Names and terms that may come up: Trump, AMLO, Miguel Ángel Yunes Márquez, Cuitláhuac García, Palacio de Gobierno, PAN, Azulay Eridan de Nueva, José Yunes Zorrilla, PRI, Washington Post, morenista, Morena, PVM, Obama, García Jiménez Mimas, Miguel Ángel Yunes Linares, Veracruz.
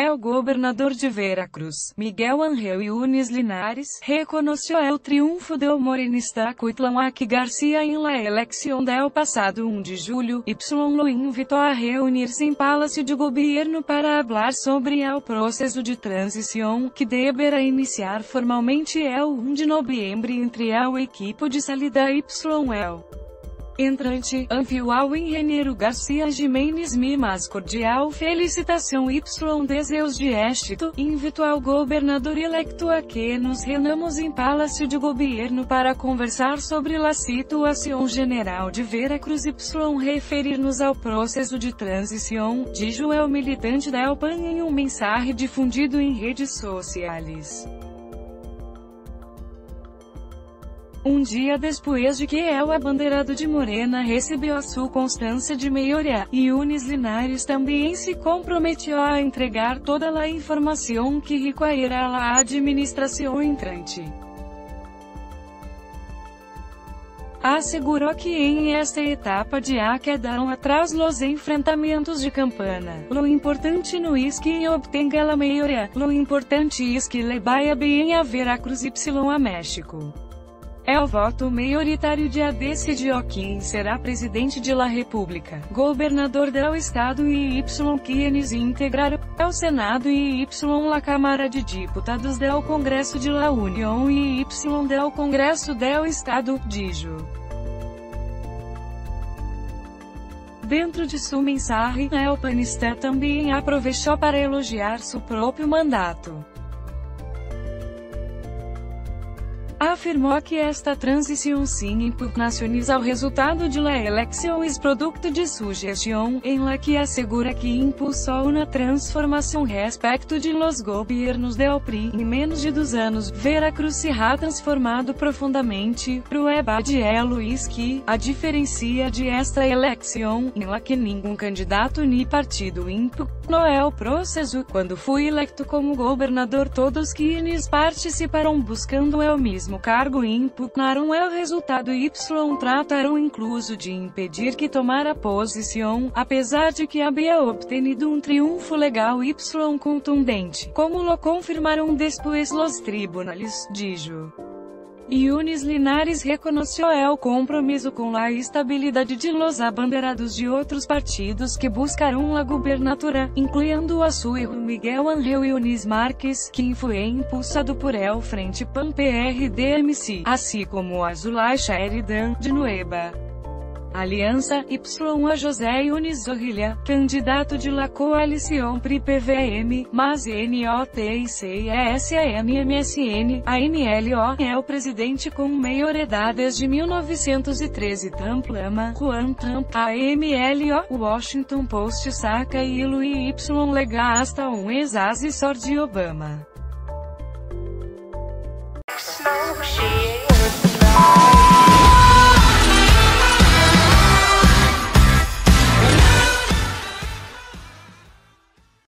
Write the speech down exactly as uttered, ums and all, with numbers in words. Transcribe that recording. O governador de Veracruz, Miguel Ángel Yunes Linares, reconheceu o triunfo do morenista Cuitláhuac García em la eleição del passado um de julho, y lo invitó a reunir-se em Palacio de Gobierno para falar sobre o processo de transição, que deverá iniciar formalmente o um de novembro entre a equipe de salida y el entrante, enviou ao engenheiro García Jiménez Mimas cordial felicitação y deseos de êxito, invitou ao governador electo a que nos reunamos em Palácio de Governo para conversar sobre a situação geral de Veracruz y referir-nos ao processo de transição, diz o militante da P A N em um mensagem difundido em redes sociais. Um dia depois de que o abanderado de Morena recebeu a sua constância de maioria, Yunes Linares também se comprometeu a entregar toda a informação que requererá a administração entrante. Assegurou que em esta etapa de a quedaram atrás los enfrentamentos de campana. Lo importante no es que obtenga la maioria, lo importante es que le vaya bien a Veracruz y a México. É o voto maioritário de A D E C I Q quem será presidente de la República, governador do Estado e Y quienes integrarão o Senado e Y la Câmara de Diputados del Congresso de la União e Y del Congresso del Estado, dijo. Dentro de sua mensagem, o panista também aproveitou para elogiar seu próprio mandato. Afirmou que esta transição sin impugnaciones ao resultado de la elección es producto de su gestión, en la que asegura que impulsou uma transformação respecto de los gobiernos del P R I. Em menos de dois anos, Veracruz se ha transformado profundamente. Prueba de elo es que, a diferencia de esta elección, en la que nenhum candidato ni partido impugnou el processo, quando fui electo como governador todos quienes participaram buscando el mismo cargo e impugnaram o resultado y trataram incluso de impedir que tomara posição, apesar de que havia obtenido um triunfo legal y contundente, como lo confirmaram depois los tribunales, dijo. Yunes Linares reconheceu o compromisso com a estabilidade de los abanderados de outros partidos que buscaram a gobernatura, incluindo a sua irmã Miguel Ángel Yunes Márquez, quem foi impulsado por el Frente Pan-P R D M C, assim como Azulay Eridan de Nueva. Aliança y a José Yunes Zorrilla, candidato de la coalición P R I P V M, mas NOTICESANMSN, AMLO, é o presidente com maioridade desde mil novecentos e treze. Trump lama, Juan Trump, AMLO, Washington Post saca y Louis Y lega hasta um ex-assessor de Obama.